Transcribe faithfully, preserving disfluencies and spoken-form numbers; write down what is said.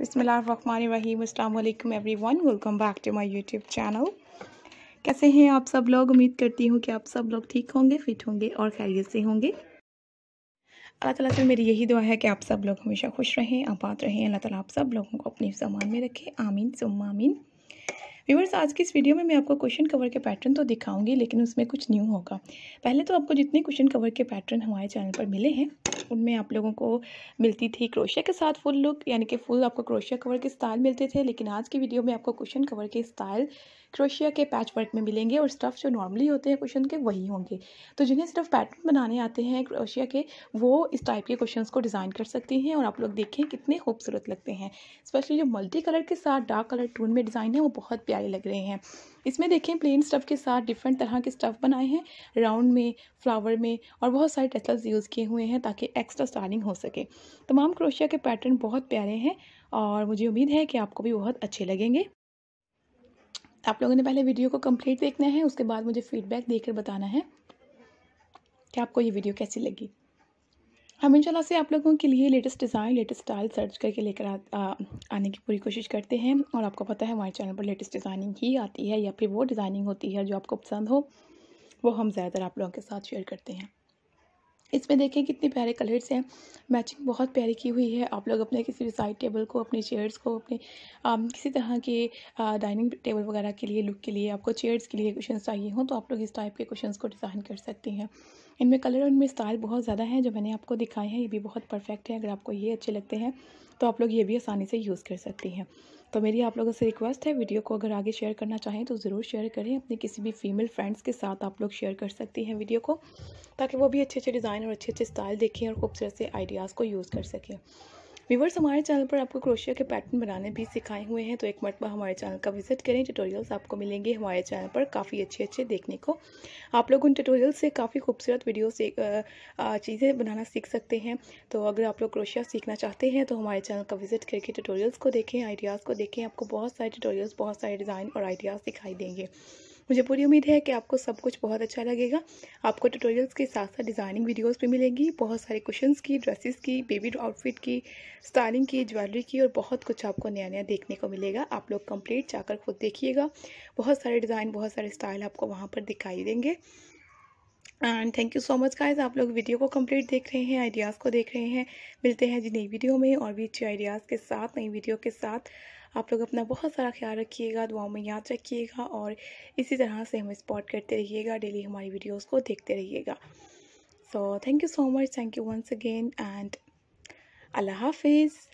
बिस्मिल्लाहिर्रहमानिर्रहीम अस्सलाम वालेकुम everyone, welcome back to my YouTube channel. कैसे हैं आप सब लोग? उम्मीद करती हूँ कि आप सब लोग ठीक होंगे, फिट होंगे और खैरियत से होंगे। अल्लाह ताला से मेरी यही दुआ है कि आप सब लोग हमेशा खुश रहें, आबाद रहें। अल्लाह ताला आप सब लोगों को अपनी ज़मान में रखे, आमीन सुम्मा आमीन। व्यूअर्स, आज की इस वीडियो में मैं आपको क्वेश्चन कवर के पैटर्न तो दिखाऊंगी, लेकिन उसमें कुछ न्यू होगा। पहले तो आपको जितने क्वेश्चन कवर के पैटर्न हमारे चैनल पर मिले हैं, उनमें आप लोगों को मिलती थी क्रोशिया के साथ फुल लुक, यानी कि फुल आपको क्रोशिया कवर के स्टाइल मिलते थे। लेकिन आज की वीडियो में आपको क्वेश्चन कवर के स्टाइल क्रोशिया के पैच वर्क में मिलेंगे, और स्टफ़ जो नॉर्मली होते हैं क्वेश्चन के वही होंगे। तो जिन्हें सिर्फ पैटर्न बनाने आते हैं क्रोशिया के, वो इस टाइप के क्वेश्चन को डिज़ाइन कर सकती हैं, और आप लोग देखें कितने खूबसूरत लगते हैं। स्पेशली जो मल्टी कलर के साथ डार्क कलर टोन में डिज़ाइन है, वो बहुत प्यारे लग रहे हैं। इसमें देखें प्लेन स्टफ़ के साथ डिफरेंट तरह के स्टफ़ बनाए हैं, राउंड में, फ्लावर में, और बहुत सारे टेसल्स यूज़ किए हुए हैं ताकि एक्स्ट्रा स्टाइलिंग हो सके। तमाम क्रोशिया के पैटर्न बहुत प्यारे हैं और मुझे उम्मीद है कि आपको भी बहुत अच्छे लगेंगे। आप लोगों ने पहले वीडियो को कंप्लीट देखना है, उसके बाद मुझे फीडबैक देकर बताना है कि आपको ये वीडियो कैसी लगी। हम इंशाल्लाह से आप लोगों के लिए latest design, latest style search करके लेकर आने की पूरी कोशिश करते हैं। और आपको पता है हमारे चैनल पर लेटेस्ट डिज़ाइनिंग ही आती है, या फिर वो डिज़ाइनिंग होती है जो आपको पसंद हो, वो हम ज़्यादातर आप लोगों के साथ शेयर करते हैं। इसमें देखें कितने प्यारे कलर्स हैं, मैचिंग बहुत प्यारी की हुई है। आप लोग अपने किसी साइड टेबल को, अपने चेयर्स को, अपने आम, किसी तरह के डाइनिंग टेबल वगैरह के लिए, लुक के लिए, आपको चेयर्स के लिए क्वेश्चन चाहिए हो, तो आप लोग इस टाइप के क्वेश्चन को डिज़ाइन कर सकती हैं। इनमें कलर और इनमें स्टाइल बहुत ज़्यादा हैं, जो मैंने आपको दिखाए हैं ये भी बहुत परफेक्ट है। अगर आपको ये अच्छे लगते हैं तो आप लोग ये भी आसानी से यूज़ कर सकती हैं। तो मेरी आप लोगों से रिक्वेस्ट है, वीडियो को अगर आगे शेयर करना चाहें तो ज़रूर शेयर करें। अपने किसी भी फीमेल फ्रेंड्स के साथ आप लोग शेयर कर सकती हैं वीडियो को, ताकि वो भी अच्छे अच्छे डिज़ाइन और अच्छे अच्छे स्टाइल देखें और खूबसूरत से आइडियाज़ को यूज़ कर सकें। व्यूअर्स, हमारे चैनल पर आपको क्रोशिया के पैटर्न बनाने भी सिखाए हुए हैं, तो एक मरतबा हमारे चैनल का विजिट करें। ट्यूटोरियल्स आपको मिलेंगे हमारे चैनल पर काफ़ी अच्छे अच्छे देखने को। आप लोग उन ट्यूटोरियल से काफ़ी खूबसूरत वीडियो से चीज़ें बनाना सीख सकते हैं। तो अगर आप लोग क्रोशिया सीखना चाहते हैं तो हमारे चैनल का विजिट करके ट्यूटोरियल्स को देखें, आइडियाज़ को देखें। आपको बहुत सारे ट्यूटोरियल्स, बहुत सारे डिज़ाइन और आइडियाज़ दिखाई देंगे। मुझे पूरी उम्मीद है कि आपको सब कुछ बहुत अच्छा लगेगा। आपको ट्यूटोरियल्स के साथ साथ डिज़ाइनिंग वीडियोस भी मिलेंगी, बहुत सारे क्वेश्चंस की, ड्रेसेस की, बेबी आउटफिट की, स्टाइलिंग की, ज्वेलरी की, और बहुत कुछ आपको नया नया देखने को मिलेगा। आप लोग कंप्लीट जाकर खुद देखिएगा, बहुत सारे डिज़ाइन, बहुत सारे स्टाइल आपको वहाँ पर दिखाई देंगे। And thank you so much guys, आप लोग वीडियो को कंप्लीट देख रहे हैं, आइडियाज़ को देख रहे हैं। मिलते हैं जी नई वीडियो में और भी अच्छे आइडियाज़ के साथ, नई वीडियो के साथ। आप लोग अपना बहुत सारा ख्याल रखिएगा, दुआओं में याद रखिएगा, और इसी तरह से हमें सपोर्ट करते रहिएगा, डेली हमारी वीडियोस को देखते रहिएगा। So thank you so much, thank you once again, and अल्लाह हाफिज़।